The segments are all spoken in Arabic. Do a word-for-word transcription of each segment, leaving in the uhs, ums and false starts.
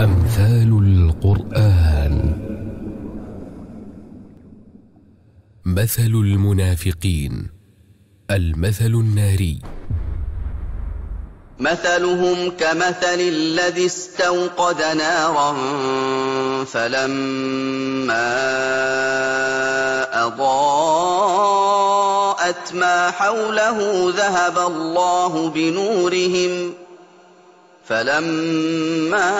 أمثال القرآن. مثل المنافقين، المثل الناري. مثلهم كمثل الذي استوقد نارا فلما أضاءت ما حوله ذهب الله بنورهم فلما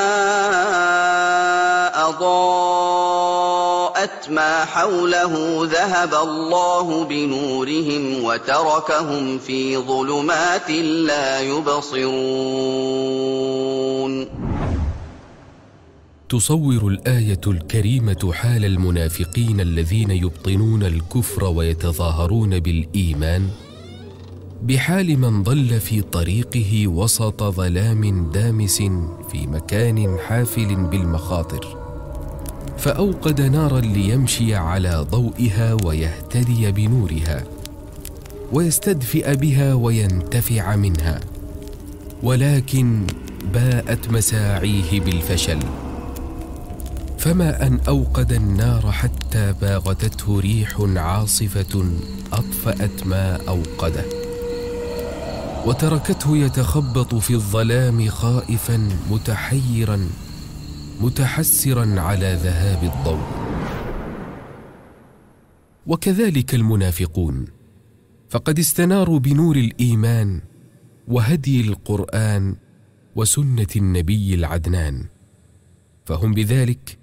أضاءت ما حوله ذهب الله بنورهم وتركهم في ظلمات لا يبصرون. تصور الآية الكريمة حال المنافقين الذين يبطنون الكفر ويتظاهرون بالإيمان بحال من ضل في طريقه وسط ظلام دامس في مكان حافل بالمخاطر، فأوقد نارا ليمشي على ضوئها ويهتدي بنورها ويستدفئ بها وينتفع منها، ولكن باءت مساعيه بالفشل. فما أن أوقد النار حتى باغتته ريح عاصفة أطفأت ما أوقده وتركته يتخبط في الظلام خائفا متحيرا متحسرا على ذهاب الضوء. وكذلك المنافقون، فقد استناروا بنور الإيمان وهدي القرآن وسنة النبي العدنان، فهم بذلك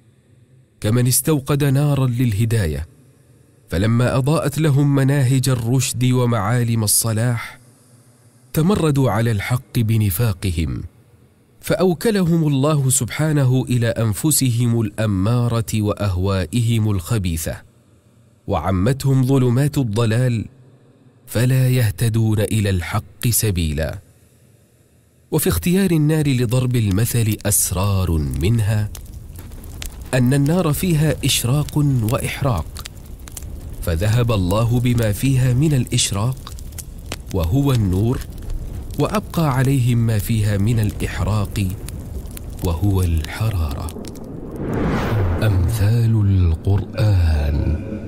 كمن استوقد نارا للهداية، فلما أضاءت لهم مناهج الرشد ومعالم الصلاح تمردوا على الحق بنفاقهم، فأوكلهم الله سبحانه إلى أنفسهم الأمارة وأهوائهم الخبيثة، وعمتهم ظلمات الضلال فلا يهتدون إلى الحق سبيلا. وفي اختيار النار لضرب المثل أسرار، منها أن النار فيها إشراق وإحراق، فذهب الله بما فيها من الإشراق وهو النور وأبقى عليهم ما فيها من الإحراق وهو الحرارة. أمثال القرآن.